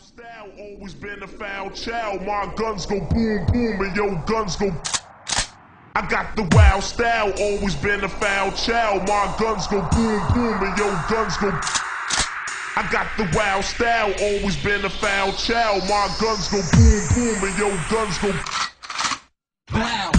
Style always been a foul child. My guns go boom boom and your guns go. I got the wild style. Always been a foul child. My guns go boom boom and your guns go. I got the wild style. Always been a foul child. My guns go boom boom and your guns go. Wow.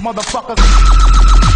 Motherfuckers.